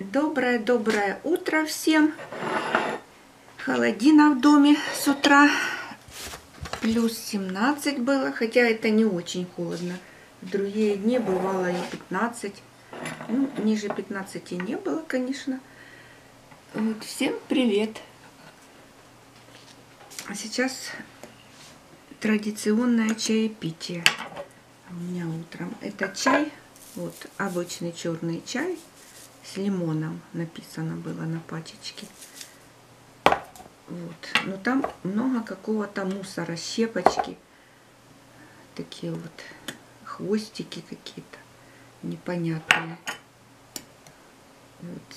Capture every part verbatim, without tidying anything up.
Доброе-доброе утро всем. Холодина в доме с утра. Плюс семнадцать было, хотя это не очень холодно. В другие дни бывало и пятнадцать. Ну, ниже пятнадцати не было, конечно. Вот, всем привет. А сейчас традиционное чаепитие. У меня утром это чай. Вот обычный черный чай. С лимоном написано было на пачечке. Вот. Но там много какого-то мусора, щепочки. Такие вот хвостики какие-то непонятные. Вот.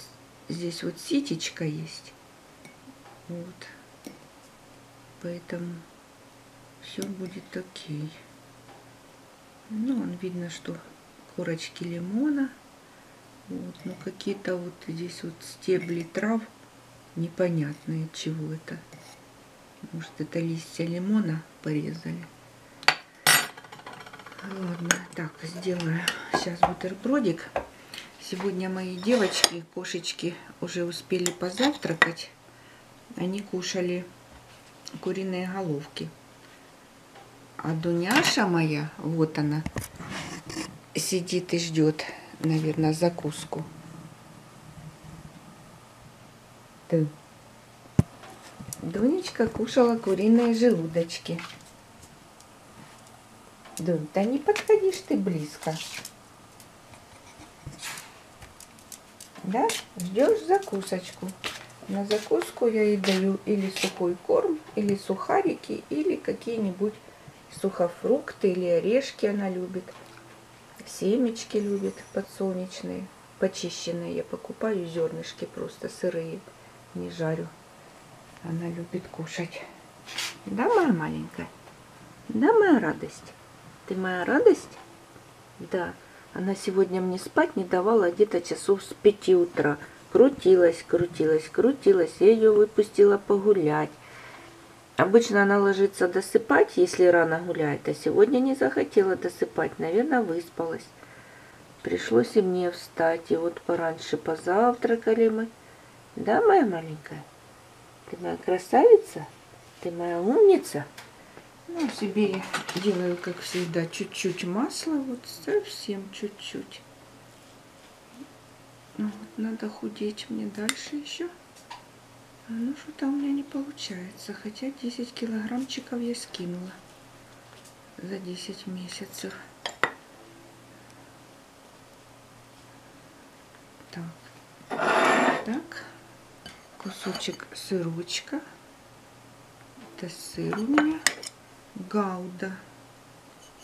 Здесь вот ситечка есть. Вот. Поэтому все будет окей. Ну, он видно, что корочки лимона. Вот, ну какие-то вот здесь вот стебли трав непонятные, чего это. Может, это листья лимона порезали. Ладно, так, сделаю сейчас бутербродик. Сегодня мои девочки, кошечки, уже успели позавтракать. Они кушали куриные головки. А Дуняша моя, вот она, сидит и ждет. Наверное, закуску. Да. Дунечка кушала куриные желудочки. Дун, да не подходишь ты близко. Да? Ждешь закусочку. На закуску я ей даю или сухой корм, или сухарики, или какие-нибудь сухофрукты, или орешки она любит. Семечки любит подсолнечные, почищенные. Я покупаю зернышки просто сырые, не жарю. Она любит кушать. Да, моя маленькая? Да, моя радость? Ты моя радость? Да. Она сегодня мне спать не давала где-то часов с пяти утра. Крутилась, крутилась, крутилась. Я ее выпустила погулять. Обычно она ложится досыпать, если рано гуляет, а сегодня не захотела досыпать, наверное, выспалась. Пришлось и мне встать, и вот пораньше позавтракали мы. Да, моя маленькая? Ты моя красавица? Ты моя умница? Ну, себе делаю, как всегда, чуть-чуть масла, вот совсем чуть-чуть. Вот, надо худеть мне дальше еще. Ну, что-то у меня не получается, хотя десять килограммчиков я скинула за десять месяцев. Так, так. Кусочек сырочка. Это сыр у меня. Гауда.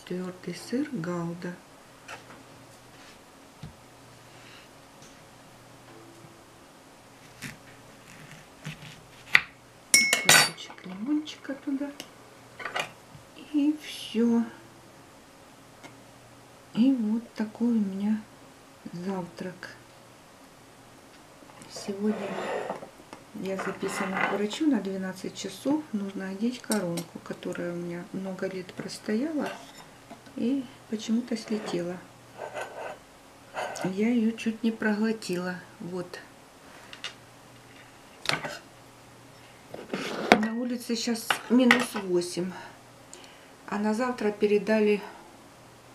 Твердый сыр Гауда. Туда и все. И вот такой у меня завтрак сегодня. Я записана к врачу на двенадцать часов. Нужно одеть коронку, которая у меня много лет простояла и почему-то слетела. Я ее чуть не проглотила. Вот. Сейчас минус восемь, а на завтра передали,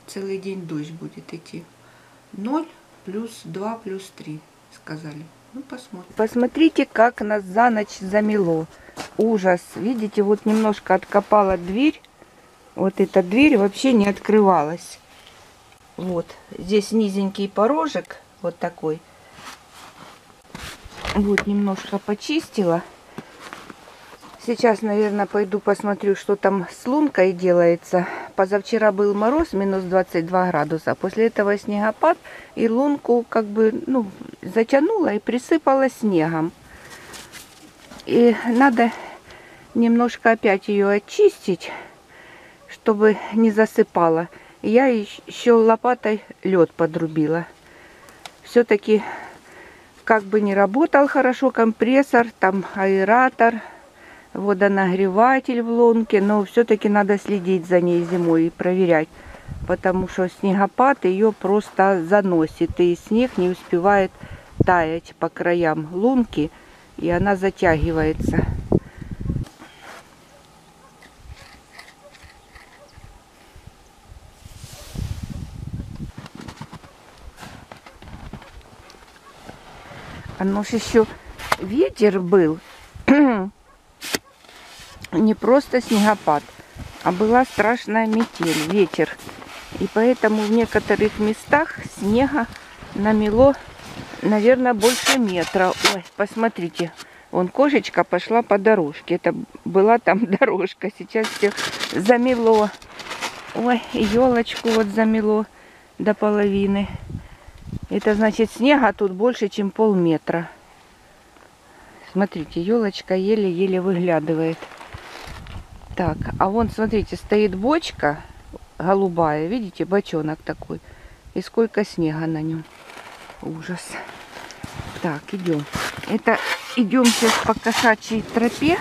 целый день дождь будет идти. ноль, плюс два, плюс три, сказали. Ну, посмотрим. Посмотрите, как нас за ночь замело. Ужас. Видите, вот немножко откопала дверь. Вот эта дверь вообще не открывалась. Вот. Здесь низенький порожек, вот такой. Вот, немножко почистила. Сейчас, наверное, пойду посмотрю, что там с лункой делается. Позавчера был мороз, минус двадцать два градуса. После этого снегопад, и лунку как бы, ну, затянуло и присыпало снегом. И надо немножко опять ее очистить, чтобы не засыпала. Я еще лопатой лед подрубила. Все-таки, как бы не работал хорошо компрессор, там аэратор, водонагреватель в лунке, но все-таки надо следить за ней зимой и проверять, потому что снегопад ее просто заносит, и снег не успевает таять по краям лунки, и она затягивается. Оно же еще ветер был, не просто снегопад, а была страшная метель, ветер. И поэтому в некоторых местах снега намело, наверное, больше метра. Ой, посмотрите, вон кошечка пошла по дорожке. Это была там дорожка, сейчас все замело. Ой, елочку вот замело до половины. Это значит, снега тут больше, чем полметра. Смотрите, елочка еле-еле выглядывает. Так, а вон, смотрите, стоит бочка голубая. Видите, бочонок такой. И сколько снега на нем. Ужас. Так, идем. Это идем сейчас по кошачьей тропе.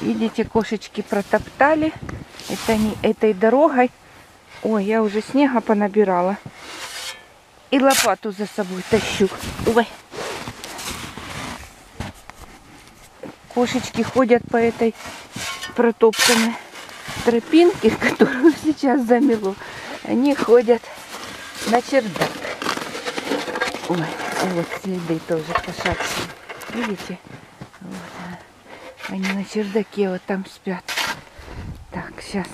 Видите, кошечки протоптали. Это они этой дорогой. Ой, я уже снега понабирала. И лопату за собой тащу. Ой. Кошечки ходят по этой протоптанной тропинке, которую сейчас замело. Они ходят на чердак. Ой, вот следы тоже кошачьи. Видите? Вот. Они на чердаке вот там спят. Так, сейчас.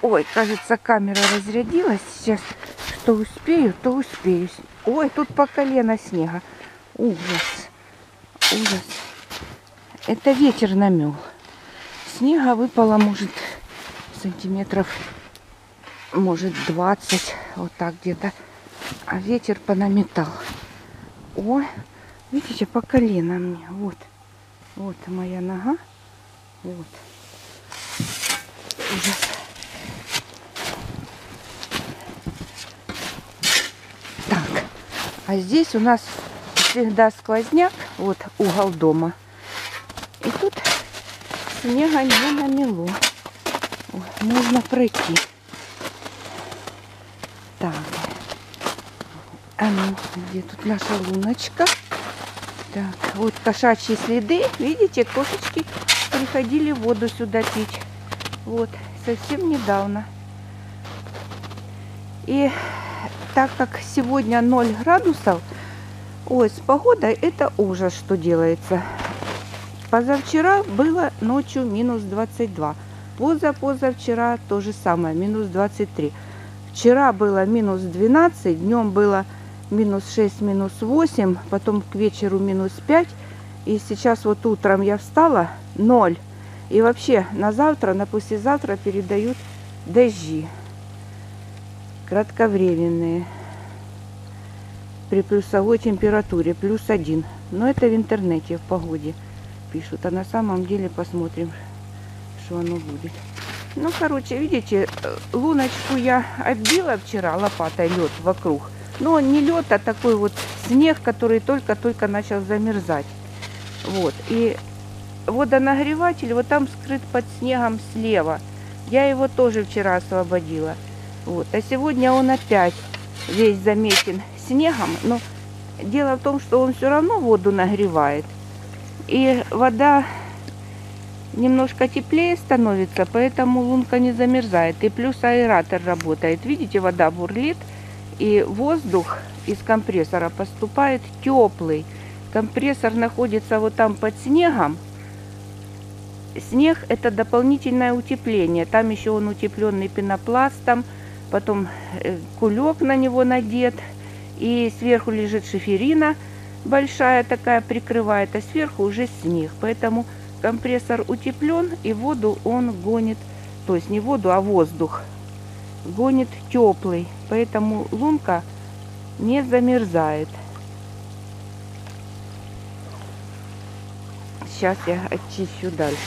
Ой, кажется, камера разрядилась. Сейчас что успею, то успею. Ой, тут по колено снега. Ужас. Ужас. Это ветер намел. Снега выпало, может, сантиметров, может, двадцать. Вот так где-то. А ветер понаметал. Ой, видите, по колено мне. Вот. Вот моя нога. Вот. Ужас. Так. А здесь у нас всегда сквозняк. Вот угол дома. И тут снега не намело. Вот, можно пройти. Так. А ну, где тут наша луночка? Так, вот кошачьи следы. Видите, кошечки приходили воду сюда пить. Вот, совсем недавно. И так как сегодня ноль градусов, ой, с погодой это ужас, что делается. Позавчера было ночью минус двадцать два. Позапозавчера то же самое, минус двадцать три. Вчера было минус двенадцать, днем было минус шесть, минус восемь, потом к вечеру минус пять. И сейчас вот утром я встала, ноль. И вообще на завтра, на послезавтра передают дожди. Кратковременные. При плюсовой температуре, плюс один. Но это в интернете, в погоде пишут. А на самом деле посмотрим, что оно будет. Ну, короче, видите, луночку я отбила вчера лопатой, лед вокруг. Но не лед, а такой вот снег, который только-только начал замерзать. Вот. И водонагреватель вот там скрыт под снегом слева. Я его тоже вчера освободила. Вот. А сегодня он опять весь заметен снегом. Но дело в том, что он все равно воду нагревает. И вода немножко теплее становится, поэтому лунка не замерзает. И плюс аэратор работает. Видите, вода бурлит. И воздух из компрессора поступает теплый. Компрессор находится вот там под снегом. Снег — это дополнительное утепление. Там еще он утепленный пенопластом, потом кулек на него надет. И сверху лежит шиферина большая такая, прикрывает, а сверху уже снег. Поэтому компрессор утеплен, и воду он гонит, то есть не воду, а воздух гонит теплый, поэтому лунка не замерзает. Сейчас я очищу дальше.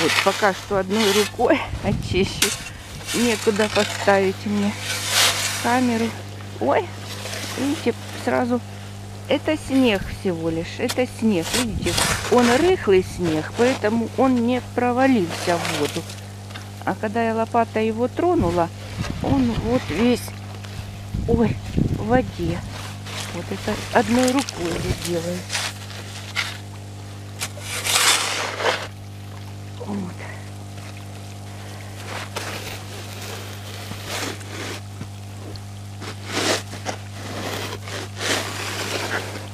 Вот пока что одной рукой очищу. Некуда поставить мне камеру. Ой, видите, сразу это снег всего лишь. Это снег, видите, он рыхлый снег, поэтому он не провалился в воду. А когда я лопатой его тронула, он вот весь, ой, в воде. Вот это одной рукой я делаю. Вот.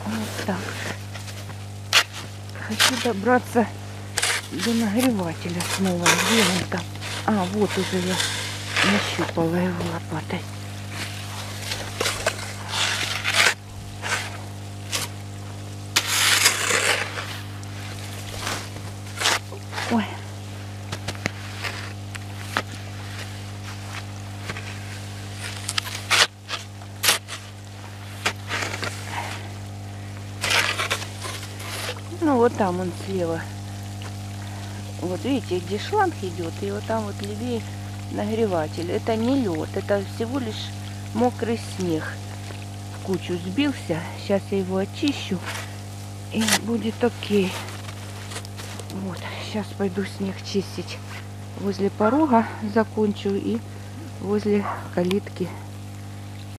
Вот так. Хочу добраться до нагревателя снова. Где он там? А, вот уже я нащупала его лопатой. Ой. Ну вот там он слева. Вот видите, где шланг идет, и вот там вот левее нагреватель. Это не лед, это всего лишь мокрый снег. В кучу сбился. Сейчас я его очищу, и будет окей. Вот, сейчас пойду снег чистить. Возле порога закончу и возле калитки.